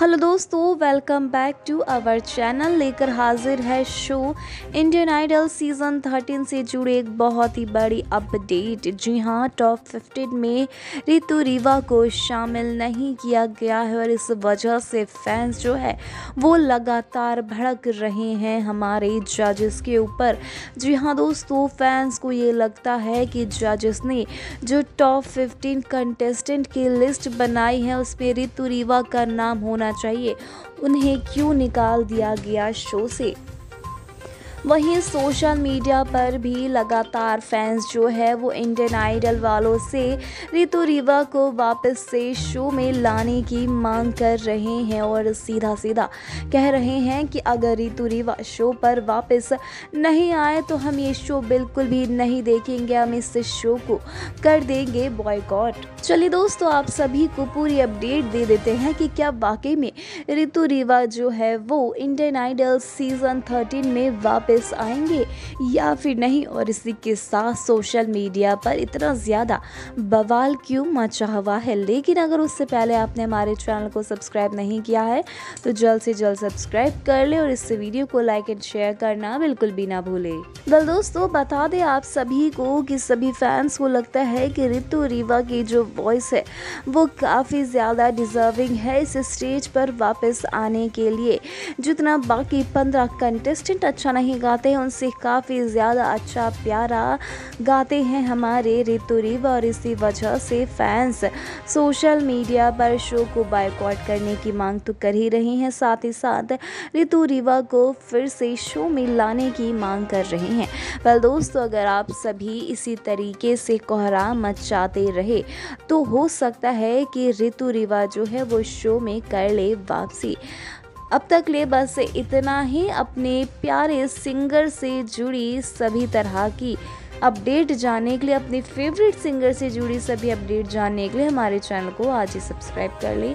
Hello दोस्तों, welcome back to our channel. लेकर हाजिर है शो इंडियन आइडल सीज़न 13 से जुड़े एक बहुत ही बड़ी अपडेट। जी हाँ, टॉप 50 में रितु रिवा को शामिल नहीं किया गया है और इस वजह से फैंस जो है वो लगातार भड़क रहे हैं हमारे जजेस के ऊपर। जी हाँ दोस्तों, फैंस को ये लगता है कि जजेस ने जो टॉप 15 कंटेस्टेंट की लिस्ट बनाई है उसमें रितु रिवा का नाम होना चाहिए, उन्हें क्यों निकाल दिया गया शो से। वहीं सोशल मीडिया पर भी लगातार फैंस जो है वो इंडियन आइडल वालों से रितु रिवा को वापस से शो में लाने की मांग कर रहे हैं और सीधा सीधा कह रहे हैं कि अगर रितु रिवा शो पर वापस नहीं आए तो हम ये शो बिल्कुल भी नहीं देखेंगे, हम इस शो को कर देंगे बॉयकॉट। चलिए दोस्तों, आप सभी को पूरी अपडेट दे देते हैं कि क्या वाकई में रितु रिवा जो है वो इंडियन आइडल सीज़न 13 में वापस आएंगे या फिर नहीं, और इसी के साथ सोशल मीडिया पर इतना ज़्यादा बवाल क्यों मचा हुआ है। लेकिन अगर उससे पहले आपने हमारे चैनल को सब्सक्राइब नहीं किया है तो जल्द से जल्द सब्सक्राइब कर ले और इस वीडियो को लाइक एंड शेयर करना बिल्कुल भी ना भूले। वेल दोस्तों, बता दें आप सभी को कि सभी फैंस को लगता है कि रितु रिवा की जो वॉइस है वो काफ़ी ज़्यादा डिजर्विंग है इस स्टेज पर वापस आने के लिए। जितना बाकी 15 कंटेस्टेंट अच्छा नहीं गाते हैं, उनसे काफ़ी ज़्यादा अच्छा प्यारा गाते हैं हमारे रितु रिवा और इसी वजह से फैंस सोशल मीडिया पर शो को बायकॉट करने की मांग तो कर ही रहे हैं, साथ ही साथ रितु रिवा को फिर से शो में लाने की मांग कर रहे हैं। वेल दोस्तों, अगर आप सभी इसी तरीके से कोहराम मचाते रहे तो हो सकता है कि रितु रिवा जो है वो शो में कर ले वापसी। अब तक ले बस इतना ही। अपने प्यारे सिंगर से जुड़ी सभी तरह की अपडेट जानने के लिए, अपने फेवरेट सिंगर से जुड़ी सभी अपडेट जानने के लिए हमारे चैनल को आज ही सब्सक्राइब कर लें।